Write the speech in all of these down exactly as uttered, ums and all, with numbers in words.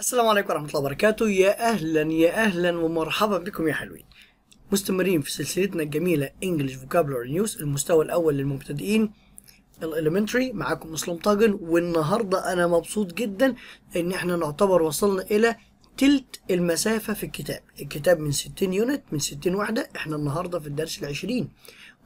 السلام عليكم ورحمة الله وبركاته. يا أهلا يا أهلا ومرحبا بكم يا حلوين. مستمرين في سلسلتنا الجميلة English Vocabulary in Use، المستوى الأول للمبتدئين الإليمنتري. معاكم إسلام طاجن، والنهاردة أنا مبسوط جدا إن إحنا نعتبر وصلنا إلى تلت المسافة في الكتاب. الكتاب من ستين يونت، من ستين وحدة، إحنا النهاردة في الدرس العشرين.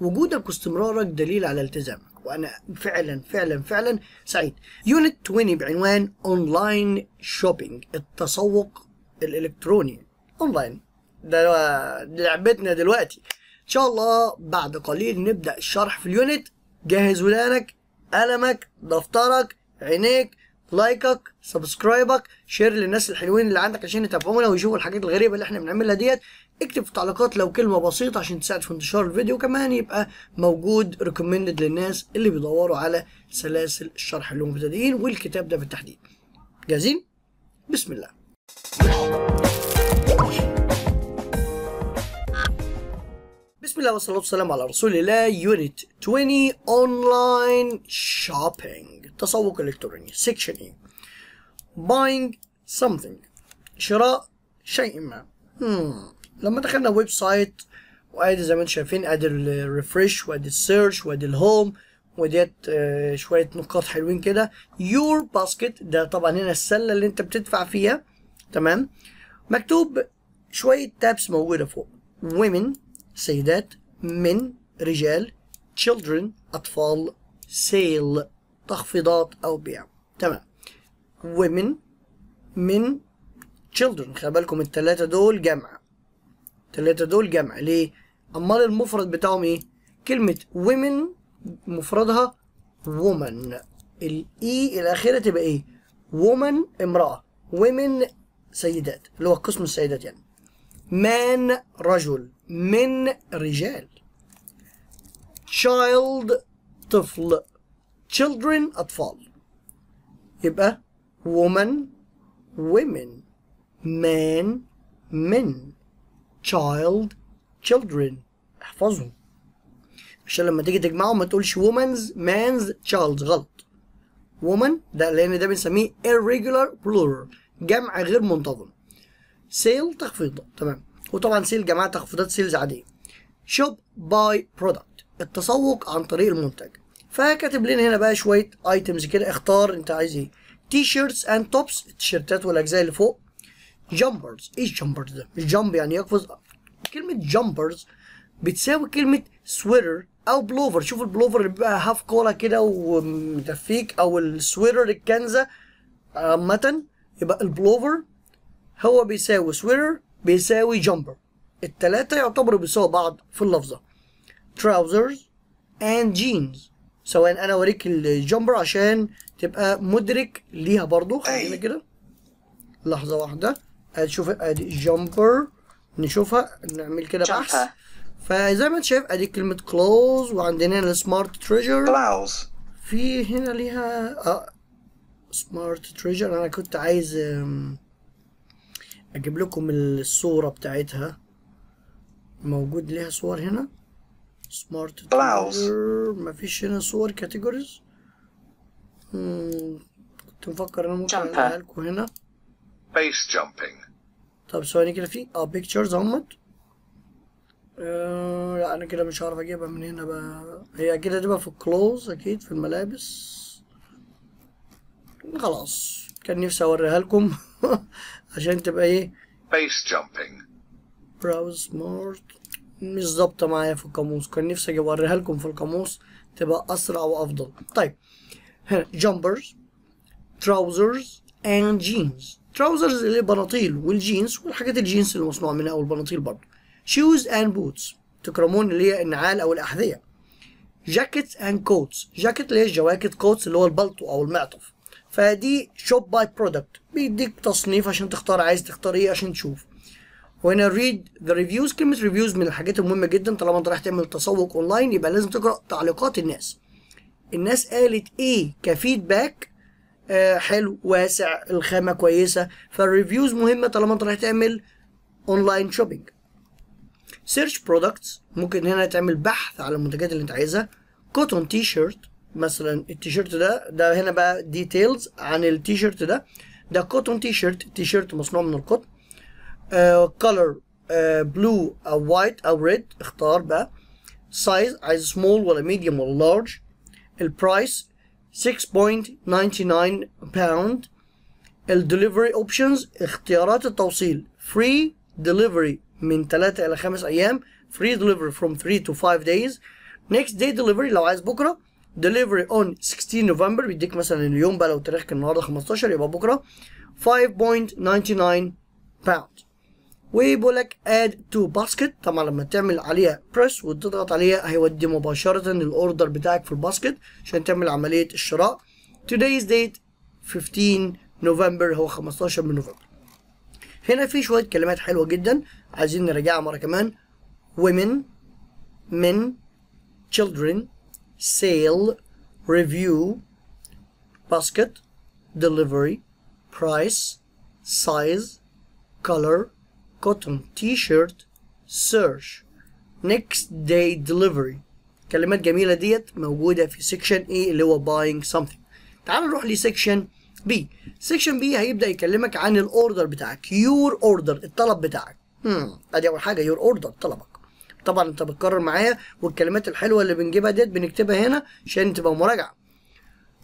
وجودك واستمرارك دليل على التزامك، وأنا فعلا فعلا فعلا سعيد. يونت عشرين بعنوان أونلاين شوبينج، التسوق الإلكتروني أونلاين، ده لعبتنا دلوقتي. إن شاء الله بعد قليل نبدأ الشرح في اليونت. جهز ودانك، قلمك، دفترك، عينيك، لايكك، سبسكرايبك، شير للناس الحلوين اللي عندك عشان يتابعونا ويشوفوا الحاجات الغريبه اللي احنا بنعملها ديت. اكتب في التعليقات لو كلمه بسيطه عشان تساعد في انتشار الفيديو، وكمان يبقى موجود ريكومندد للناس اللي بيدوروا على سلاسل الشرح اللي هم مبتدئين والكتاب ده بالتحديد. جاهزين؟ بسم الله. بسم الله والصلاه والسلام على رسول الله. يونت عشرين اونلاين شوبينج، تسوق الكتروني. سيكشن ايه؟ باينج سمثينج، شراء شيء ما. مم. لما دخلنا ويب سايت، وادي زي ما انتم شايفين، ادي الريفريش وادي السيرش وادي الهوم وديت آه شويه نقاط حلوين كده. يور باسكت، ده طبعا هنا السله اللي انت بتدفع فيها، تمام. مكتوب شويه تابس موجوده فوق، women سيدات، men رجال، children اطفال، sale تخفيضات أو بيع، تمام. women من children، خلي بالكم التلاتة دول جمع، التلاتة دول جمع ليه؟ أمال المفرد بتاعهم إيه؟ كلمة women مفردها woman، الإي الأخيرة تبقى إيه؟ woman امرأة، women سيدات اللي هو قسم السيدات يعني. man رجل، من رجال، child طفل، children أطفال، يبقى woman women، man men، child children. احفظهم عشان لما تيجي تجمعهم ما تقولش women's man's child's، غلط. woman ده لأن ده بنسميه irregular plural، جمع غير منتظم. sale تخفيض، تمام. وطبعا sale جماعة تخفيضات sales عادية. shop buy product، التسوق عن طريق المنتج. فكاتب لنا هنا بقى شويه ايتمز كده، اختار انت عايز ايه. تي شيرتس اند توبس، التيشيرتات والاجزاء اللي فوق. جامبرز، ايه الجامبرز ده؟ الجامب يعني يقفز. كلمه جامبرز بتساوي كلمه سويتر او بلوفر. شوف البلوفر اللي بيبقى هاف كولا كده ومدفيك، او السويتر الكنزه عامه، يبقى البلوفر هو بيساوي سويتر بيساوي جامبر. التلاته يعتبروا بيساوي بعض في اللفظه. تراوزرز اند جينز، سواء انا اوريك الجمبر عشان تبقى مدرك ليها برضو. خلينا كده لحظه واحده، شوف ادي جمبر، نشوفها نعمل كده بحث. فزي ما انت شايف ادي كلمه كلوز، وعندنا هنا السمارت تريجر. في هنا ليها اه سمارت تريجر، انا كنت عايز اجيب لكم الصوره بتاعتها، موجود ليها صور هنا. سمارت تريجر، مفيش هنا صور كاتيجوريز. كنت مفكر انا ممكن اعملها لكم هنا. بيس جامبينج، طب ثواني كده، في اه بيكتشرز اهمت. لا انا كده مش هعرف اجيبها من هنا بقى، هي كده هتبقى في الكلوز اكيد، في الملابس. خلاص كان نفسي اوريها لكم عشان تبقى ايه. بيس جامبينج، براوز سمارت، مش ظابطه معايا في القاموس، كان نفسي اجي اوريها لكم في القاموس تبقى اسرع وافضل. طيب هنا جامبرز، تراوزرز اند جينز. تراوزرز اللي بناطيل، والجينز والحاجات الجينز اللي مصنوعه منها او البناطيل برضه. شوز اند بوتس، تكرمون اللي هي النعال او الاحذيه. جاكيتس اند كوتس، جاكيت اللي هي الجواكت، كوتس اللي هو البلطو او المعطف. فدي شوب باي برودكت، بيديك تصنيف عشان تختار عايز تختار ايه عشان تشوف. وهنا ريد ذا ريفيوز، كلمة ريفيوز من الحاجات المهمة جدا. طالما انت رايح تعمل تسوق اونلاين يبقى لازم تقرا تعليقات الناس. الناس قالت ايه كفيدباك؟ آه حلو، واسع، الخامة كويسة، فالريفيوز مهمة طالما انت رايح تعمل اونلاين شوبينج. سيرش برودكتس، ممكن هنا تعمل بحث على المنتجات اللي انت عايزها. كوتون تي شيرت مثلا، التي شيرت ده، ده هنا بقى ديتيلز عن التي شيرت ده. ده كوتون تي شيرت، تي شيرت مصنوع من القطن. كلر بلو او وايت او ريد، اختار بقى. سايز، عايز سمول ولا ميديوم ولا لارج. البرايس ستة فاصلة تسعة تسعة باوند. الدليفري اوبشنز، اختيارات التوصيل. فري دليفري من ثلاثة الى خمس ايام، free delivery from three to five days. next day delivery لو عايز بكره. delivery on sixteen November بيديك مثلا اليوم بقى، لو تاريخك النهارده خمستاشر يبقى بكره. five point nine nine pound. وبيقول لك add to basket، طبعا لما تعمل عليها press وتضغط عليها هيودي مباشره الاوردر بتاعك في الباسكت عشان تعمل عمليه الشراء. today's date fifteen November، هو خمستاشر من نوفمبر. هنا في شويه كلمات حلوه جدا عايزين نراجعها مره كمان. women، men، children، sale، review، basket، delivery، price، size، color، cotton t-shirt، search، next day delivery. كلمات جميلة ديت موجودة في section A اللي هو buying something. تعال نروح ل section B. section B هيبدأ يكلمك عن الاوردر بتاعك، your order، الطلب بتاعك. امم ادي اول حاجة your order، طلبك. طبعا انت بتكرر معايا، والكلمات الحلوه اللي بنجيبها ديت بنكتبها هنا عشان تبقى مراجعه.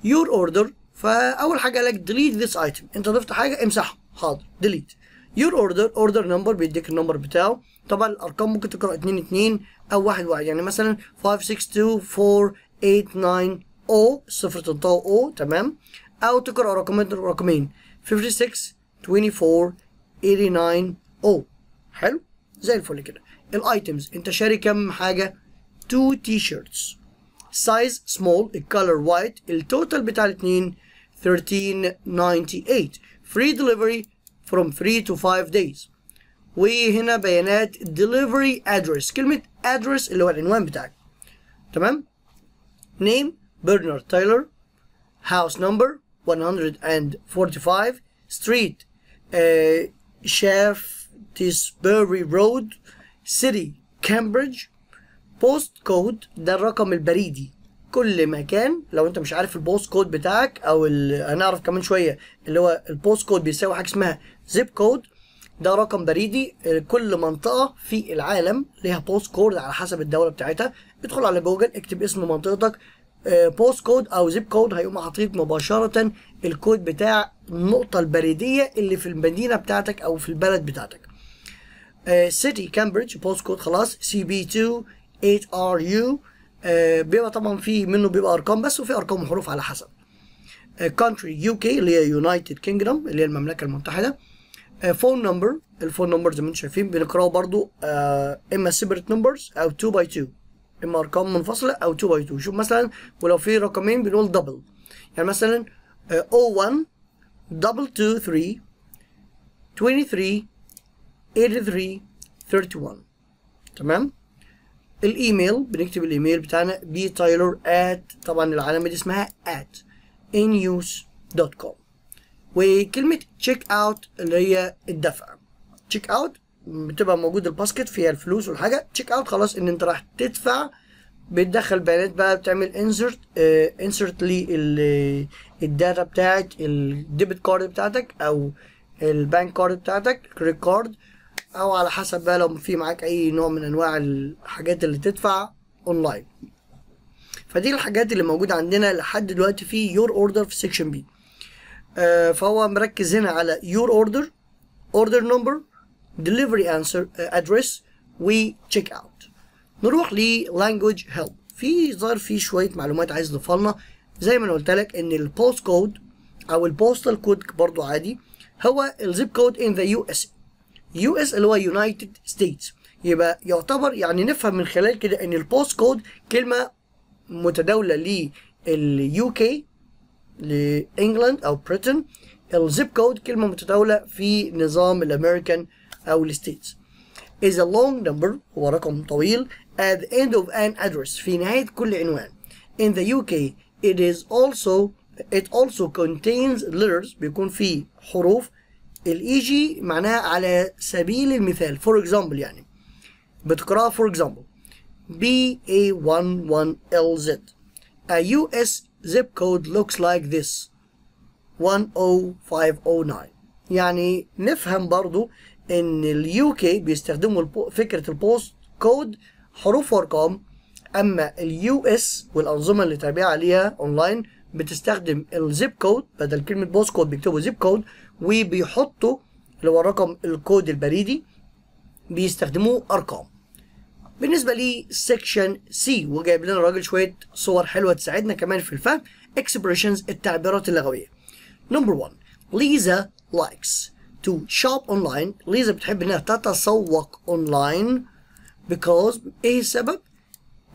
يور اوردر، فاول حاجه قال لك ديليت ذيس ايتم، انت ضفت حاجه امسحها. حاضر ديليت. يور اوردر، اوردر نمبر بيديك النمبر بتاعه. طبعا الارقام ممكن تقرا اتنين اتنين او واحد واحد، يعني مثلا خمسة ستة اتنين أربعة تمانية تسعة صفر، الصفر تنطقه او، تمام، او تقرا رقمين رقمين خمسة ستة اتنين أربعة تمانية تسعة صفر. حلو زي الفل كده. الايتمز انت شاري كم حاجه؟ two t-shirts. size small، الكالر وايت. التوتال بتاع الاثنين thirteen ninety-eight. free delivery from three to five days. وهنا بيانات delivery address، كلمه address اللي هو العنوان بتاعك، تمام. name Bernard Taylor. house number one forty-five. street uh, Shaftesbury road. city Cambridge. بوست كود، ده الرقم البريدي. كل مكان لو انت مش عارف البوست كود بتاعك او هنعرف كمان شويه اللي هو البوست كود بيساوي حاجه اسمها زيب كود، ده رقم بريدي. كل منطقه في العالم ليها بوست كود على حسب الدوله بتاعتها. ادخل على جوجل، اكتب اسم منطقتك بوست كود او زيب كود، هيقوم حاطط مباشره الكود بتاع النقطه البريديه اللي في المدينه بتاعتك او في البلد بتاعتك. سيتي كامبريدج بوست كود خلاص سي بي اتنين ثمانية آر يو. uh, بيبقى طبعا في منه بيبقى ارقام بس، وفي ارقام وحروف على حسب. كونتري يو كي اللي هي يونايتد كينجدم اللي هي المملكه المتحده. فون نمبر، الفون نمبر زي ما انتم شايفين بنقراه برضو uh, اما سيبريت نمبرز او اتنين باي اتنين، اما ارقام منفصله او اتنين باي اتنين. شوف مثلا ولو في رقمين بنقول دبل، يعني مثلا uh, zero one double two three twenty-three eighty-three thirty-one، تمام. الايميل بنكتب الايميل بتاعنا btaylor at، طبعا العلامه دي اسمها at in use dot com. وكلمه check out اللي هي الدفع. check out بتبقى موجود الباسكت فيها الفلوس والحاجه، check out خلاص ان انت راح تدفع، بتدخل بيانات بقى، بتعمل insert uh, insert لي الداتا بتاعت الديبت كارد بتاعتك او البنك كارد بتاعتك، كريدت كارد، او على حسب بقى لو في معاك اي نوع من انواع الحاجات اللي تدفع اونلاين. فدي الحاجات اللي موجوده عندنا لحد دلوقتي في يور اوردر في سيكشن بي. آه فهو مركز هنا على يور اوردر، اوردر نمبر، دليفري انسر ادرس، وتشيك اوت. نروح للانجوج هيلب. في ظاهر في شويه معلومات عايز اضيفها لنا. زي ما انا قلت لك ان البوست كود او البوستال كود برضو عادي هو الزيب كود ان ذا يو اس. يو اس اللي هو يونايتد ستيتس، يبقى يعتبر يعني نفهم من خلال كده ان البوست كود كلمه متداوله لليو كي، لانجلاند او بريتن. الزيب كود كلمه متداوله في نظام الامريكان او الستيتس. is a long number، هو رقم طويل. at the end of an address، في نهايه كل عنوان. in the يو كي it is also it also contains letters، بيكون فيه حروف. الاي جي معناها على سبيل المثال، فور اكزامبل، يعني بتقراها فور اكزامبل بي اي واحد واحد ال زد. A يو إس zip code looks like this. واحد صفر خمسة صفر تسعة. يعني نفهم برضو ان اليو كي بيستخدموا فكرة البوست كود حروف وارقام، اما اليو اس والانظمة اللي تابعة عليها اونلاين بتستخدم الزيب كود، بدل كلمة بوست كود بيكتبوا زيب كود وبيحطوا اللي هو الرقم الكود البريدي بيستخدموه ارقام. بالنسبة لي سيكشن سي، وجايب لنا الراجل شوية صور حلوة تساعدنا كمان في الفهم. expressions التعبيرات اللغوية. نمبر واحد ليزا likes to shop online. ليزا بتحب انها تتسوق online because ايه السبب؟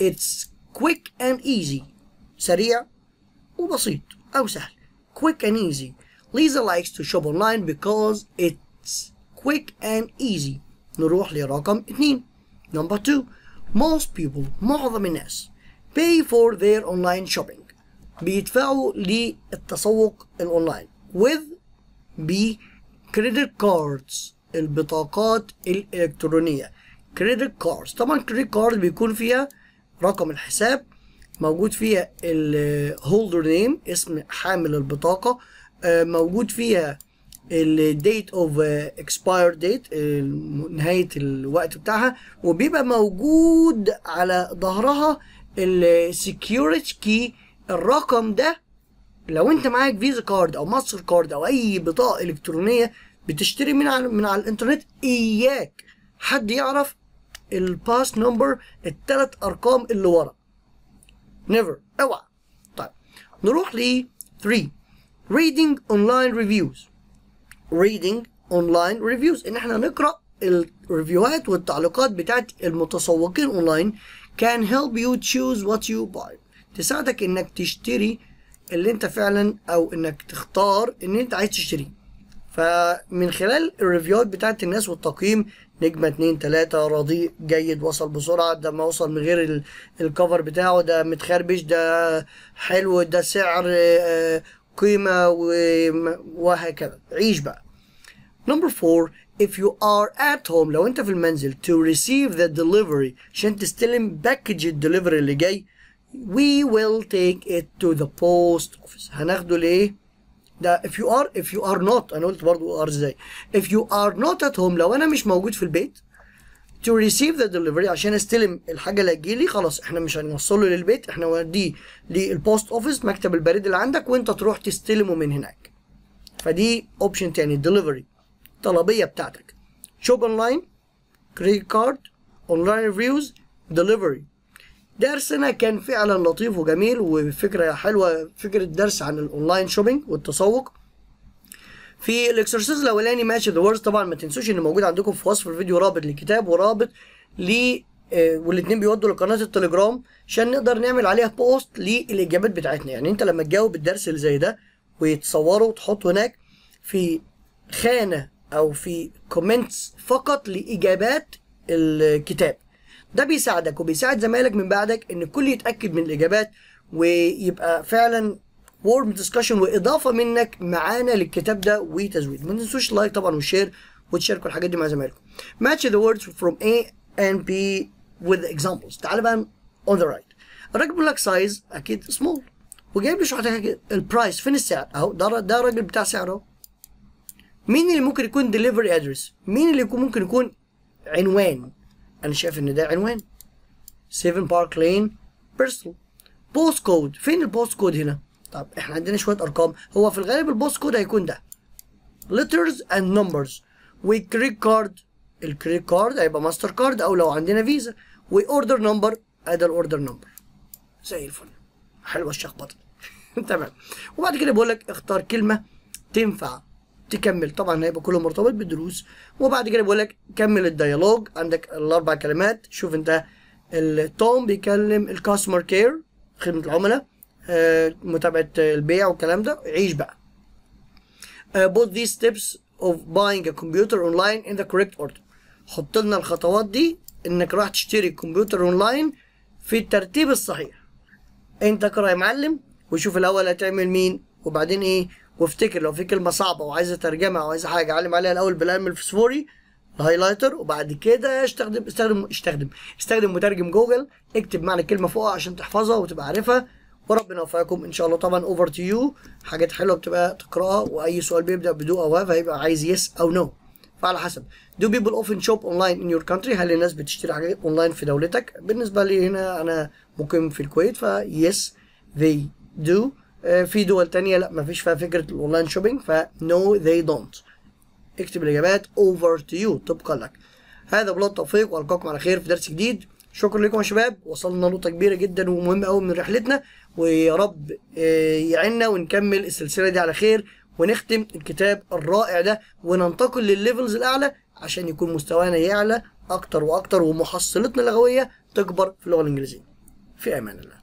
it's quick and easy، سريع وبسيط او سهل. quick and easy. ليزا likes to shop online because it's quick and easy. نروح لرقم اتنين. Number two, most people، معظم الناس pay for their online shopping، بيدفعوا للتسوق الأونلاين with ب credit cards، البطاقات الإلكترونية credit cards. طبعا credit card بيكون فيها رقم الحساب، موجود فيها ال holder name اسم حامل البطاقة، موجود فيها ال date of expired date نهاية الوقت بتاعها، وبيبقى موجود على ظهرها ال security key. الرقم ده لو انت معاك فيزا كارد او ماستر كارد او اي بطاقة الكترونية بتشتري من على من على الانترنت، اياك حد يعرف الباس نمبر التلات ارقام اللي ورا، نيفر، اوعى. طيب نروح ل ثلاثة reading online reviews. reading online reviews ان احنا نقرا الريفيوهات والتعليقات بتاعت المتسوقين اونلاين. can help you choose what you buy، تساعدك انك تشتري اللي انت فعلا او انك تختار ان انت عايز تشتريه. فمن خلال الريفيوات بتاعت الناس والتقييم، نجمه اتنين تلاتة، راضي، جيد، وصل بسرعه، ده ما وصل من غير الكفر بتاعه، ده متخربش، ده حلو، ده سعر قيمه، وهكذا. عيش بقى. نمبر فور if you are at home، لو انت في المنزل to receive the delivery عشان تستلم باكج الدليفري اللي جاي. We will take it to the post office، هناخده ليه؟ ده if you are if you are not، أنا قلت برضه are ازاي؟ if you are not at home، لو أنا مش موجود في البيت to receive the delivery عشان أستلم الحاجة اللي هتجيلي، خلاص إحنا مش هنوصله للبيت، إحنا هنوديه للبوست أوفيس مكتب البريد اللي عندك وأنت تروح تستلمه من هناك. فدي أوبشن تاني delivery، طلبية بتاعتك. شوب أونلاين، كريدت كارد، أونلاين ريفيوز، دليفري. درسنا كان فعلا لطيف وجميل وفكرة حلوة، فكرة درس عن الاونلاين شوبينج والتسوق. في الاكسرسيز الاولاني ماشي ذا ووردز، طبعا ما تنسوش ان موجود عندكم في وصف الفيديو رابط للكتاب ورابط ل آه والاتنين بيودوا لقناة التليجرام عشان نقدر نعمل عليها بوست للاجابات بتاعتنا. يعني انت لما تجاوب الدرس اللي زي ده ويتصوره وتحطه هناك في خانة او في كومنتس فقط لاجابات الكتاب، ده بيساعدك وبيساعد زمايلك من بعدك ان الكل يتاكد من الاجابات ويبقى فعلا warm discussion واضافه منك معانا للكتاب ده وتزويد. ما تنسوش لايك طبعا وشير وتشاركوا الحاجات دي مع زمايلكم. match the words from A and B with examples. تعال بقى on the right. الراجل بيقول لك سايز اكيد سمول، وجايب لي شحطه البرايس، فين السعر اهو، ده ده راجل بتاع سعر اهو. مين اللي ممكن يكون delivery address؟ مين اللي يكون ممكن يكون عنوان؟ أنا شايف إن ده عنوان سبعة بارك لين برستول. بوست كود، فين البوست كود هنا؟ طب إحنا عندنا شوية أرقام، هو في الغالب البوست كود هيكون ده letters and numbers. وكريدت كارد، الكريدت كارد هيبقى ماستر كارد أو لو عندنا فيزا. وأوردر نمبر، أدا الأوردر نمبر زي الفل، حلوة الشخبطة. تمام. وبعد كده بيقول لك اختار كلمة تنفع تكمل، طبعا هيبقى كله مرتبط بالدروس. وبعد كده بيقول لك كمل الديالوج، عندك الاربع كلمات. شوف انت التوم بيكلم الكاستمر كير، خدمه العملاء، آه متابعه البيع والكلام ده. عيش بقى. آه both these steps of buying a computer online in the correct order، حط لنا الخطوات دي انك راح تشتري كمبيوتر اونلاين في الترتيب الصحيح. انت اقرا يا معلم وشوف الاول هتعمل مين وبعدين ايه، وافتكر لو في كلمه صعبه وعايزه ترجمه او عايزه حاجه علم عليها الاول بالقلم الفسفوري الهايلايتر، وبعد كده استخدم استخدم استخدم استخدم مترجم جوجل، اكتب معنى الكلمه فوقها عشان تحفظها وتبقى عارفها وربنا يوفقكم ان شاء الله. طبعا اوفر تو يو، حاجات حلوه بتبقى تقراها، واي سؤال بيبدا بدو او هاف هيبقى عايز يس او نو، فعلى حسب. Do people often shop online in your country؟ هل الناس بتشتري حاجات اونلاين في دولتك؟ بالنسبه لي هنا انا مقيم في الكويت، فيس they do. في دول تانية لا مفيش فيها فكره الاونلاين شوبينج، فنو they don't. اكتب الاجابات over to you طبقا لك. هذا بلاد التوفيق، والقاكم على خير في درس جديد. شكرا لكم يا شباب، وصلنا لنقطه كبيره جدا ومهمه قوي من رحلتنا، ويا رب يعيننا ونكمل السلسله دي على خير، ونختم الكتاب الرائع ده، وننتقل للليفلز الاعلى عشان يكون مستوانا يعلى اكتر واكتر، ومحصلتنا اللغويه تكبر في اللغه الانجليزيه. في امان الله.